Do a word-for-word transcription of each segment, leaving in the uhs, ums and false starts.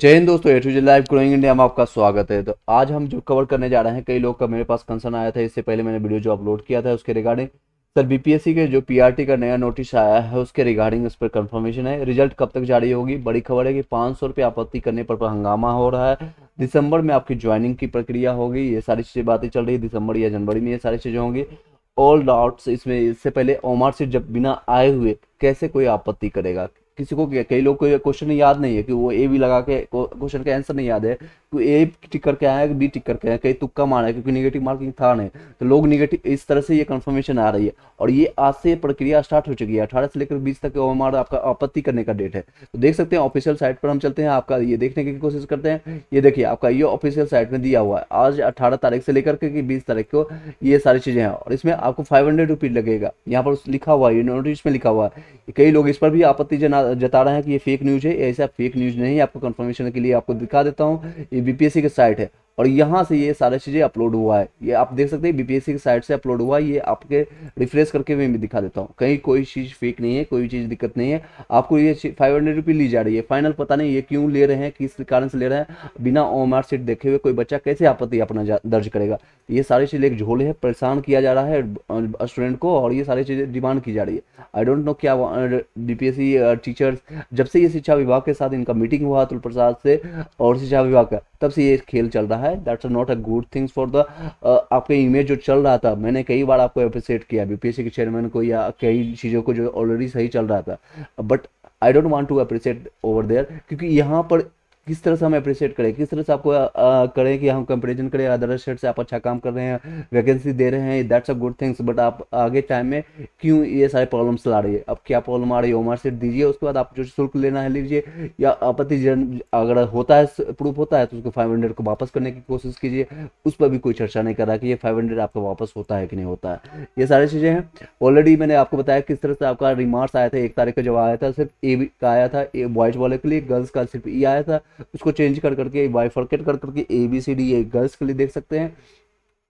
जय हिंद दोस्तों, A to Z live growing India में आपका स्वागत है। तो आज हम जो कवर करने जा रहे हैं, कई लोग का मेरे पास कंसर्न आया था, इससे पहले मैंने वीडियो जो अपलोड किया था उसके रिगार्डिंग सर बीपीएससी के जो पीआरटी का नया नोटिस आया है उसके रिगार्डिंग उस पर कंफर्मेशन है। रिजल्ट कब तक जारी होगी, बड़ी खबर है कि पाँच सौ रुपये आपत्ति करने पर, पर हंगामा हो रहा है। दिसंबर में आपकी ज्वाइनिंग की प्रक्रिया होगी, ये सारी चीज़ें बातें चल रही है। दिसंबर या जनवरी में ये सारी चीज़ें होंगी। ऑल डाउट्स इसमें, इससे पहले ओमआर से जब बिना आए हुए कैसे कोई आपत्ति करेगा। किसी को, कई लोग को क्वेश्चन याद नहीं है कि वो ए भी लगा के क्वेश्चन का आंसर नहीं याद है कि ए टिक करके आया है कि बी टिक करके आया। कई तुक्का मारा है क्योंकि नेगेटिव मार्किंग था नहीं, तो लोग नेगेटिव, इस तरह से ये कंफर्मेशन आ रही है। और ये आज से प्रक्रिया स्टार्ट हो चुकी है। अठारह से लेकर बीस तक ओएमआर आपका आपत्ति करने का डेट है। तो देख सकते हैं ऑफिशियल साइट पर हम चलते हैं, आपका ये देखने की कोशिश करते हैं। ये देखिए आपका ये ऑफिशियल साइट में दिया हुआ है, आज अठारह तारीख से लेकर के बीस तारीख को ये सारी चीज़ें हैं। और इसमें आपको फाइव हंड्रेड रुपीज़ लगेगा, यहाँ पर लिखा हुआ है, नोटिस में लिखा हुआ है। कई लोग इस पर भी आपत्ति जना जता रहे हैं कि ये फेक न्यूज़ है। ऐसा फेक न्यूज़ नहीं, आपको कंफर्मेशन के लिए आपको दिखा देता हूँ। ये बीपीएससी की साइट है और यहाँ से ये सारी चीज़ें अपलोड हुआ है। ये आप देख सकते हैं बीपीएससी की साइट से अपलोड हुआ है। ये आपके रिफ्रेश करके मैं भी दिखा देता हूँ, कहीं कोई चीज़ फेक नहीं है, कोई चीज़ दिक्कत नहीं है। आपको ये फाइव हंड्रेड रुपीज़ ली जा रही है फाइनल, पता नहीं ये क्यों ले रहे हैं, किस कारण से ले रहे हैं। बिना ओएमआर सीट देखे हुए कोई बच्चा कैसे आपत्ति अपना दर्ज करेगा। ये सारी चीज़ें एक झोल है, परेशान किया जा रहा है स्टूडेंट को और ये सारी चीज़ें डिमांड की जा रही है। आई डोंट नो क्या बीपीएससी टीचर्स, जब से ये शिक्षा विभाग के साथ इनका मीटिंग हुआ अतुल प्रसाद से और शिक्षा विभाग का, तब से ये खेल चल रहा है। That's not a good things for the आपके इमेज जो चल रहा था। मैंने कई बार आपको एप्रिशिएट किया बीपीएससी के चेयरमैन को या कई चीज़ों को जो ऑलरेडी सही चल रहा था, but I don't want to appreciate over there, क्योंकि यहाँ पर किस तरह से हम अप्रिशिएट करें, किस तरह से आपको आ, करें कि हम कंपेरिजन करें अदर स्टेट से। आप अच्छा काम कर रहे हैं, वैकेंसी दे रहे हैं, that's a good things, but आप आगे टाइम में क्यों ये सारे प्रॉब्लम्स ला रही है। अब क्या प्रॉब्लम आ रही है, ओमआर सीट दीजिए, उसके बाद आप जो शुल्क लेना है लीजिए, या आपत्ति जन अगर होता है, प्रूफ होता है, तो उसको फाइव हंड्रेड को वापस करने की कोशिश कीजिए। उस पर भी कोई चर्चा नहीं कर रहा कि ये फाइव हंड्रेड आपका वापस होता है कि नहीं होता है। ये सारी चीज़ें हैं। ऑलरेडी मैंने आपको बताया किस तरह से आपका रिमार्क्स आया था। एक तारीख को जब आया था सिर्फ ए का आया था, ए बॉयज वाले के लिए, गर्ल्स का सिर्फ ई आया था। उसको चेंज कर करके बाइफरकेट कर करके A B C D A girls के लिए देख सकते हैं।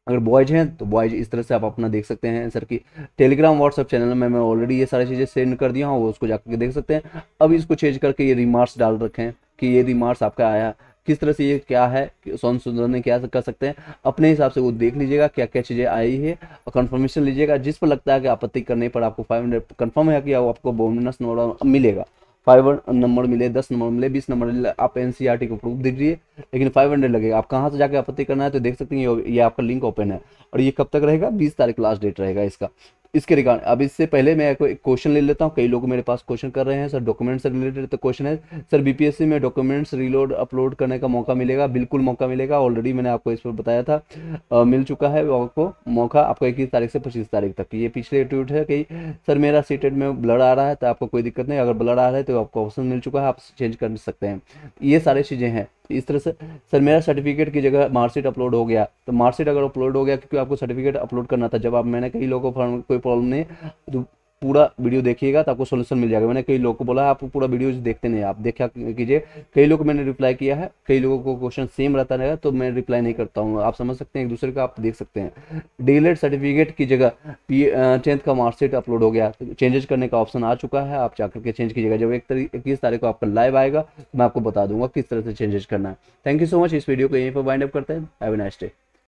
अगर बॉयज हैं तो बॉयज, इस तरह से आप अपना देख सकते हैं आंसर की। टेलीग्राम व्हाट्सअप चैनल में मैं ऑलरेडी ये सारी चीज़ें सेंड कर दिया हूँ, वो उसको जाकर के देख सकते हैं। अब इसको चेंज करके ये रिमार्क्स डाल रखें कि ये रिमार्क्स आपका आया, किस तरह से ये क्या है, सोन सुंदर ने क्या कर सकते हैं। अपने हिसाब से वो देख लीजिएगा क्या क्या चीज़ें आई है और कन्फर्मेशन लीजिएगा। जिस पर लगता है कि आपत्ति करने पर आपको फाइव हंड्रेड कन्फर्म है कि आपको बोनस नंबर मिलेगा, फाइव नंबर मिले, दस नंबर मिले, बीस नंबर मिले, आप एनसीईआरटी को प्रूफ दीजिए, लेकिन फाइव हंड्रेड लगेगा। आप कहाँ से जाके आपत्ति करना है तो देख सकते हैं, ये आपका लिंक ओपन है। और ये कब तक रहेगा, बीस तारीख लास्ट डेट रहेगा इसका। इसके रिगार्ड अब इससे पहले मैं एक क्वेश्चन ले लेता हूँ। कई लोग मेरे पास क्वेश्चन कर रहे हैं सर डॉक्यूमेंट से रिलेटेड, तो क्वेश्चन है सर बीपीएससी में डॉक्यूमेंट्स रीलोड अपलोड करने का मौका मिलेगा। बिल्कुल मौका मिलेगा, ऑलरेडी मैंने आपको इस पर बताया था, आ, मिल चुका है आपको मौका। आपको इक्कीस तारीख से पच्चीस तारीख तक। ये पिछले ट्वीट है कि सर मेरा सीटेट में ब्लड आ रहा है, तो आपको कोई दिक्कत नहीं, अगर ब्लड आ रहा है तो आपको ऑप्शन मिल चुका है, आप चेंज कर सकते हैं। ये सारी चीज़ें हैं। इस तरह से सर मेरा सर्टिफिकेट की जगह मार्कशीट अपलोड हो गया, तो मार्कशीट अगर अपलोड हो गया, क्योंकि आपको सर्टिफिकेट अपलोड करना था जब आप, मैंने कई लोगों को कोई प्रॉब्लम नहीं, तो पूरा वीडियो देखिएगा तो आपको सोल्यूशन मिल जाएगा। मैंने कई लोगों को बोला आप पूरा वीडियो देखते नहीं, आप देखा कीजिए। कई लोग मैंने रिप्लाई किया है, कई लोगों को क्वेश्चन सेम रहता रहेगा तो मैं रिप्लाई नहीं करता हूँ, आप समझ सकते हैं एक दूसरे का, आप देख सकते हैं। डीएलएड सर्टिफिकेट की जगह पी टेंथ का मार्कशीट अपलोड हो गया, तो चेंजेस करने का ऑप्शन आ चुका है, आप जाकर के चेंज कीजिएगा। जब एक इक्कीस तारीख को आपका लाइव आएगा तो मैं आपको बता दूंगा किस तरह से चेंजेस करना है। थैंक यू सो मच, इस वीडियो को यहीं पर वाइंड अप करते हैं। Have a nice day.